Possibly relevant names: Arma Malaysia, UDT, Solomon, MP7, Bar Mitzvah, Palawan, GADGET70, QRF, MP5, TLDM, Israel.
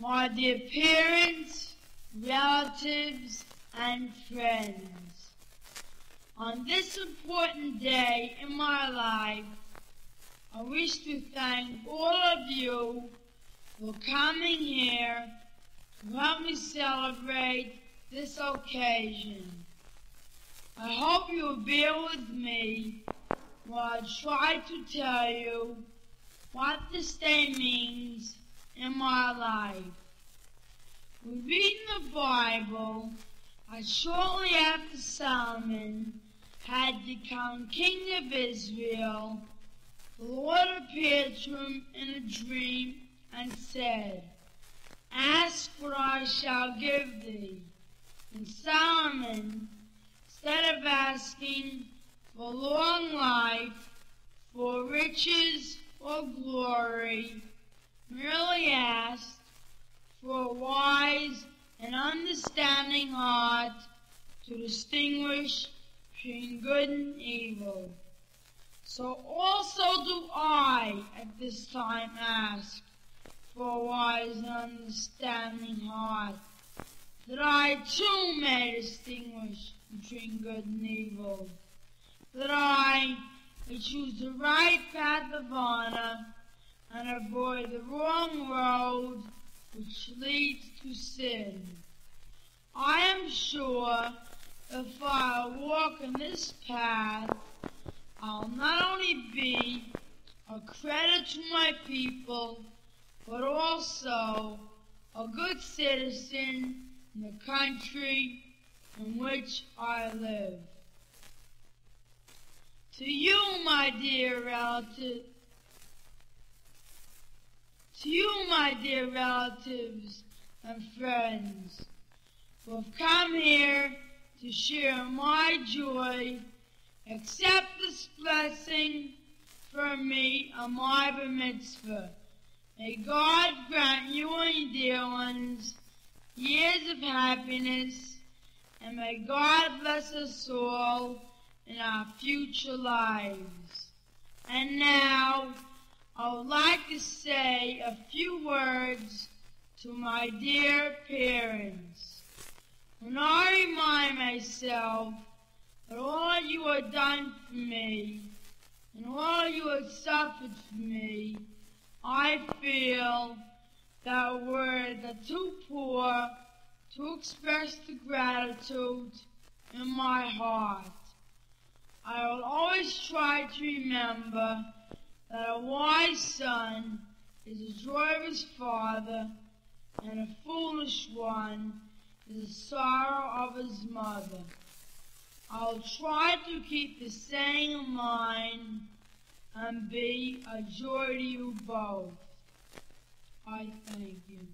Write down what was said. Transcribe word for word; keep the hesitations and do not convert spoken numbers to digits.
my dear parents, relatives, and friends. On this important day in my life, I wish to thank all of you for coming here to help me celebrate this occasion. I hope you will bear with me while I try to tell you what this day means in my life. We read in the Bible that shortly after Solomon had become king of Israel, the Lord appeared to him in a dream and said, "Ask what I shall give thee." And Solomon, instead of asking for long life, for riches, or glory, merely asked for a wise and understanding heart to distinguish between good and evil. So also do I at this time ask for a wise and understanding heart, that I too may distinguish between good and evil, that I may choose the right path of honor and avoid the wrong road which leads to sin. I am sure if I walk in this path, I'll not only be a credit to my people, but also a good citizen in the country in which I live. To you, my dear relatives, to you, my dear relatives and friends, who have come here to share my joy, accept this blessing from me on my Bar Mitzvah. May God grant you and your dear ones years of happiness, and may God bless us all in our future lives. And now, I would like to say a few words to my dear parents. When I remind myself that all you have done for me and all you have suffered for me, I feel that we're too poor to express the gratitude in my heart. I will always try to remember that a wise son is the joy of his father, and a foolish one is the sorrow of his mother. I'll try to keep the saying in mind and be a joy to you both. I thank you.